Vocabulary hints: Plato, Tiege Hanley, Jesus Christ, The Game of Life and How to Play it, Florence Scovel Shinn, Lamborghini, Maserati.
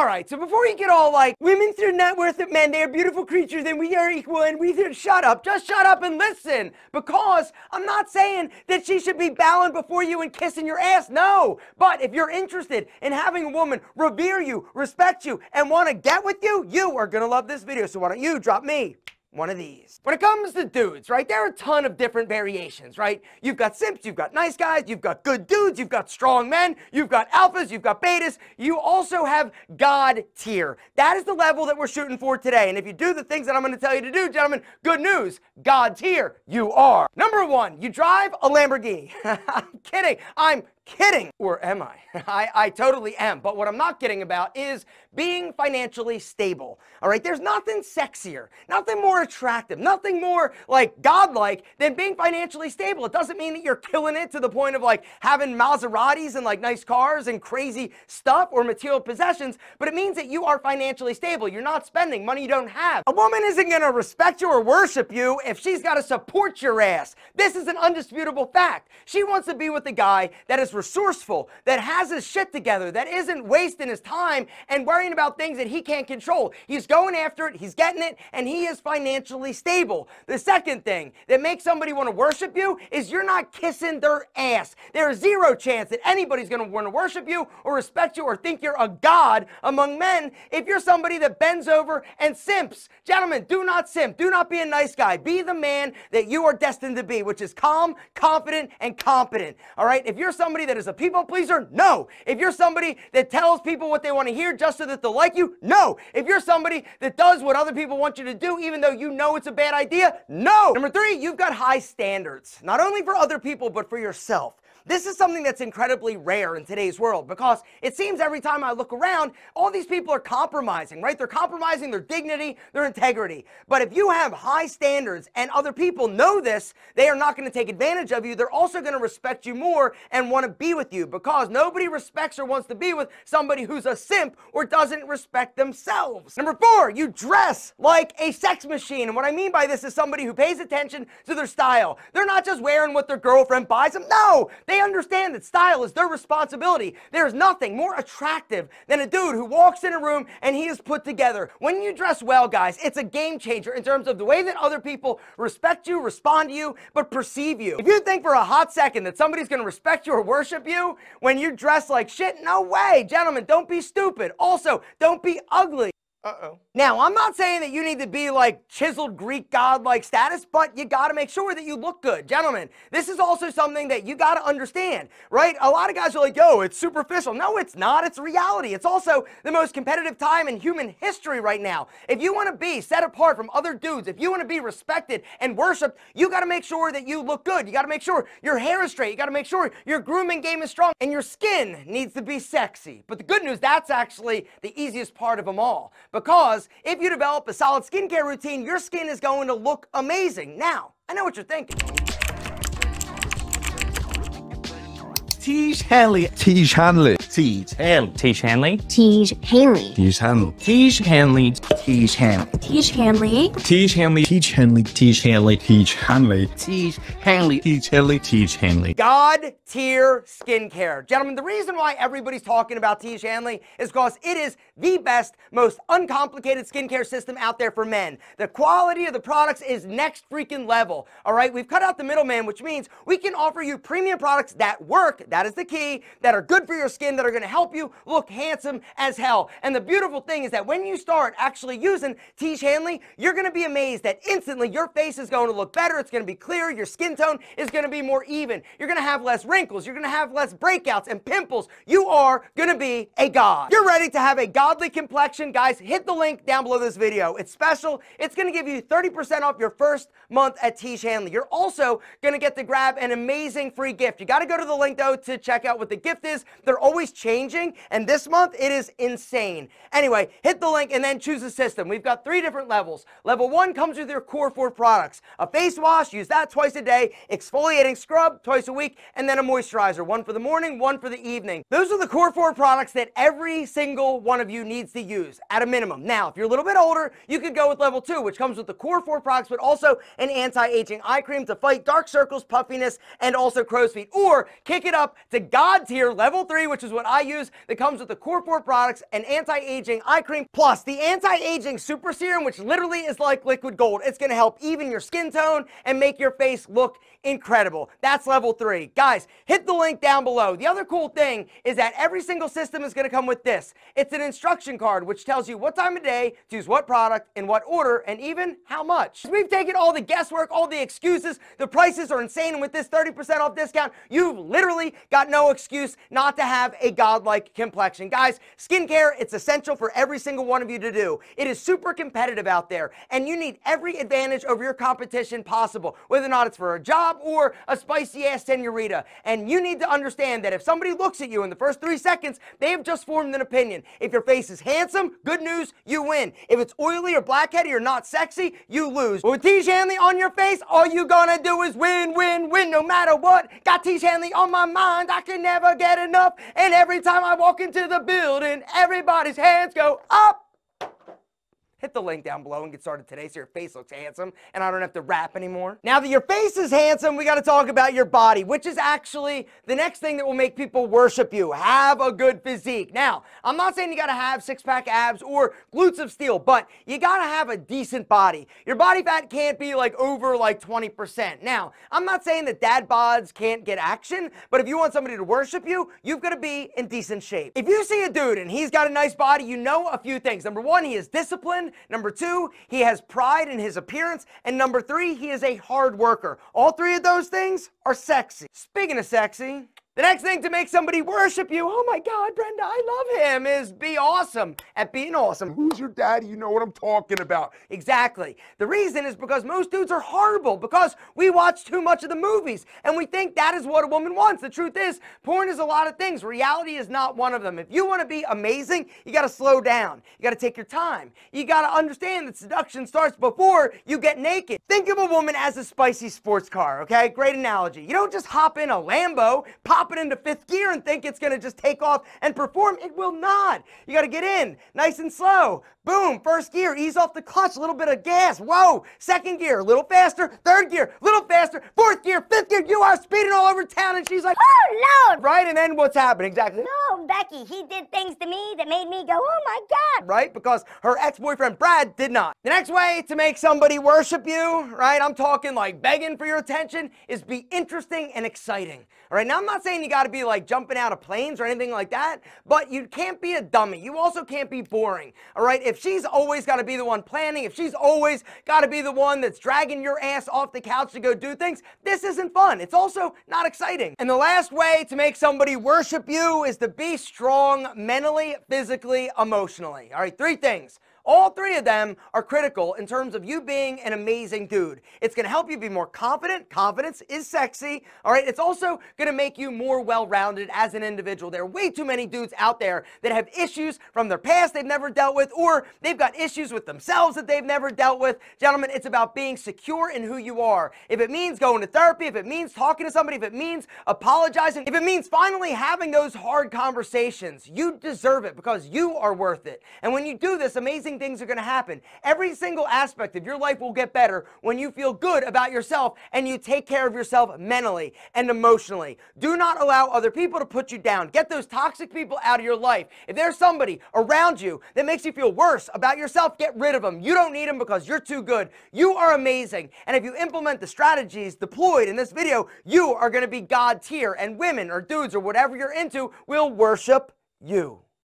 All right, so before you get all like, women's their net worth of men, they are beautiful creatures and we are equal and we should shut up. Just shut up and listen, because I'm not saying that she should be bowing before you and kissing your ass, no. But if you're interested in having a woman revere you, respect you, and want to get with you, you are going to love this video. So why don't you drop me one of these. When it comes to dudes, right, there are a ton of different variations, right? You've got simps, you've got nice guys, you've got good dudes, you've got strong men, you've got alphas, you've got betas, you also have God tier. That is the level that we're shooting for today, and if you do the things that I'm going to tell you to do, gentlemen, good news, God tier, you are. Number one, you drive a Lamborghini. I'm kidding. I'm kidding. Or am I? I totally am. But what I'm not kidding about is being financially stable. All right, there's nothing sexier, nothing more attractive, nothing more like godlike than being financially stable. It doesn't mean that you're killing it to the point of like having Maseratis and like nice cars and crazy stuff or material possessions, but it means that you are financially stable. You're not spending money you don't have. A woman isn't going to respect you or worship you if she's got to support your ass. This is an undisputable fact. She wants to be with the guy that is resourceful, that has his shit together, that isn't wasting his time and worrying about things that he can't control. He's going after it, he's getting it, and he is financially stable. The second thing that makes somebody want to worship you is you're not kissing their ass. There is zero chance that anybody's going to want to worship you or respect you or think you're a god among men if you're somebody that bends over and simps. Gentlemen, do not simp. Do not be a nice guy. Be the man that you are destined to be, which is calm, confident, and competent. All right? If you're somebody that is a people pleaser? No. If you're somebody that tells people what they want to hear just so that they'll like you? No. If you're somebody that does what other people want you to do even though you know it's a bad idea? No. Number three, you've got high standards, not only for other people but for yourself. This is something that's incredibly rare in today's world because it seems every time I look around, all these people are compromising, right? They're compromising their dignity, their integrity. But if you have high standards and other people know this, they are not going to take advantage of you. They're also going to respect you more and want to be with you because nobody respects or wants to be with somebody who's a simp or doesn't respect themselves. Number four, you dress like a sex machine. And what I mean by this is somebody who pays attention to their style. They're not just wearing what their girlfriend buys them. No! They understand that style is their responsibility. There's nothing more attractive than a dude who walks in a room and he is put together. When you dress well, guys, it's a game changer in terms of the way that other people respect you, respond to you, but perceive you. If you think for a hot second that somebody's going to respect you or worship you when you dress like shit, no way. Gentlemen, don't be stupid. Also, don't be ugly. Uh-oh. Now, I'm not saying that you need to be like chiseled Greek god-like status, but you got to make sure that you look good. Gentlemen, this is also something that you got to understand, right? A lot of guys are like, yo, it's superficial. No, it's not. It's reality. It's also the most competitive time in human history right now. If you want to be set apart from other dudes, if you want to be respected and worshipped, you got to make sure that you look good. You got to make sure your hair is straight. You got to make sure your grooming game is strong and your skin needs to be sexy. But the good news, that's actually the easiest part of them all. Because if you develop a solid skincare routine, your skin is going to look amazing. Now, I know what you're thinking. Tiege Hanley. Tiege Hanley. Tiege Hanley. Tiege Hanley. Tiege Hanley. Tiege Hanley. Tiege Hanley. Tiege Hanley. Tiege Hanley. Tiege Hanley. Tiege Hanley. Tiege Hanley. Tiege Hanley. Tiege Hanley. Tiege Hanley. Tiege Hanley. God tier skincare. Gentlemen, the reason why everybody's talking about Tiege Hanley is because it is the best, most uncomplicated skincare system out there for men. The quality of the products is next freaking level. All right, we've cut out the middleman, which means we can offer you premium products that work. That is the key, that are good for your skin, that are going to help you look handsome as hell. And the beautiful thing is that when you start actually using Tiege Hanley, you're going to be amazed that instantly your face is going to look better, it's going to be clearer, your skin tone is going to be more even, you're going to have less wrinkles, you're going to have less breakouts and pimples. You are going to be a god. You're ready to have a godly complexion. Guys, hit the link down below this video. It's special. It's going to give you 30% off your first month at Tiege Hanley. You're also going to get to grab an amazing free gift. You got to go to the link though to check out what the gift is. They're always changing, and this month it is insane. Anyway, hit the link and then choose a system. We've got three different levels. Level one comes with your core four products: a face wash, use that twice a day, exfoliating scrub twice a week, and then a moisturizer, one for the morning, one for the evening. Those are the core four products that every single one of you needs to use at a minimum. Now, if you're a little bit older, you could go with level two, which comes with the core four products, but also an anti-aging eye cream to fight dark circles, puffiness, and also crow's feet. Or kick it up up to God tier level 3, which is what I use, that comes with the Core 4 products and anti-aging eye cream, plus the anti-aging super serum, which literally is like liquid gold. It's gonna help even your skin tone and make your face look incredible. That's level 3. Guys, hit the link down below. The other cool thing is that every single system is gonna come with this. It's an instruction card, which tells you what time of day to use what product, in what order, and even how much. We've taken all the guesswork, all the excuses. The prices are insane, and with this 30% off discount, you've literally got no excuse not to have a godlike complexion. Guys, skincare, it's essential for every single one of you to do. It is super competitive out there, and you need every advantage over your competition possible, whether or not it's for a job or a spicy-ass senorita. And you need to understand that if somebody looks at you in the first 3 seconds, they have just formed an opinion. If your face is handsome, good news, you win. If it's oily or blackheady or not sexy, you lose. But with Tiege Hanley on your face, all you gonna do is win, win, win, no matter what. Got Tiege Hanley on my mind, I can never get enough. And every time I walk into the building, everybody's hands go up. Hit the link down below and get started today so your face looks handsome and I don't have to rap anymore. Now that your face is handsome, we gotta talk about your body, which is actually the next thing that will make people worship you. Have a good physique. Now, I'm not saying you gotta have six-pack abs or glutes of steel, but you gotta have a decent body. Your body fat can't be like over like 20%. Now, I'm not saying that dad bods can't get action, but if you want somebody to worship you, you've gotta be in decent shape. If you see a dude and he's got a nice body, you know a few things. Number one, he is disciplined. Number two, he has pride in his appearance. And number three, he is a hard worker. All three of those things are sexy. Speaking of sexy, the next thing to make somebody worship you, oh my God, Brenda, I love him, is be awesome at being awesome. Who's your daddy? You know what I'm talking about. Exactly. The reason is because most dudes are horrible because we watch too much of the movies and we think that is what a woman wants. The truth is, porn is a lot of things. Reality is not one of them. If you want to be amazing, you got to slow down. You got to take your time. You got to understand that seduction starts before you get naked. Think of a woman as a spicy sports car, okay? Great analogy. You don't just hop in a Lambo, pop it into fifth gear and think it's gonna just take off and perform. It will not. You gotta get in nice and slow. Boom, first gear, ease off the clutch, a little bit of gas. Whoa, second gear, a little faster. Third gear, a little faster. Fourth gear, fifth gear, you are speeding all over town. And she's like, oh Lord. Right, and then what's happened exactly? No, Becky, he did things to me that made me go, oh my God. Right, because her ex-boyfriend Brad did not. The next way to make somebody worship you, right, I'm talking like begging for your attention, is be interesting and exciting. All right, now I'm not saying you got to be like jumping out of planes or anything like that, but you can't be a dummy. You also can't be boring. All right, if she's always got to be the one planning, if she's always got to be the one that's dragging your ass off the couch to go do things, this isn't fun. It's also not exciting. And the last way to make somebody worship you is to be strong mentally, physically, emotionally. All right, three things. All three of them are critical in terms of you being an amazing dude. It's gonna help you be more confident. Confidence is sexy, all right? It's also gonna make you more well-rounded as an individual. There are way too many dudes out there that have issues from their past they've never dealt with, or they've got issues with themselves that they've never dealt with. Gentlemen, it's about being secure in who you are. If it means going to therapy, if it means talking to somebody, if it means apologizing, if it means finally having those hard conversations, you deserve it because you are worth it. And when you do this, amazing things are going to happen. Every single aspect of your life will get better when you feel good about yourself and you take care of yourself mentally and emotionally. Do not allow other people to put you down. Get those toxic people out of your life. If there's somebody around you that makes you feel worse about yourself, get rid of them. You don't need them because you're too good. You are amazing. And if you implement the strategies deployed in this video, you are going to be God tier, and women or dudes or whatever you're into will worship you.